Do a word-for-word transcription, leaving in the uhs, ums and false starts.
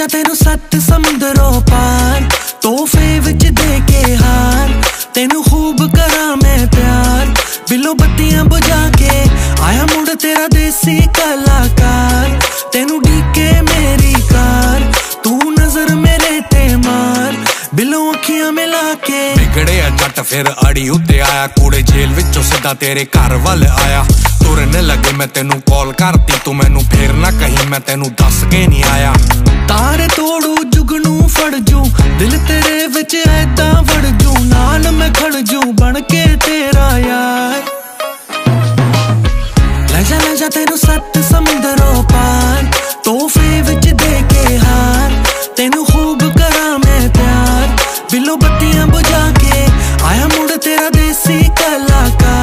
जा तेनू सत समुंदरों पार, तोहफे विच दे के हार, तेनू खूब करा मैं प्यार, बिलो बत्तियां बुझा के आया मुड़ तेरा देसी कलाकार। तेनू डीके मेरी कार, तू नजर मेरे ते मार, बिलो अखियां मिला के। बिगड़े जट फिर अड़ी उत्ते आया, कूड़े जेल विचों सीधा तेरे घर वाल आया। तुरन लगे मैं तेनू कॉल करती, तू मैनू फिर ना कहीं, मैं तेनू दस के नहीं आया। तारे तोड़ू जुगनू फड़जू, दिल तेरे विच ऐदा वड़जू, नाल मैं खड़जू बन के तेरा यार। ले जा ले जा तेनू सत समुंदरों पार, तोहफे विच दे के हार, तेनू खूब करा मैं प्यार, बिलो बत्तियां बुझा के आया मुड़ तेरा देसी कलाकार।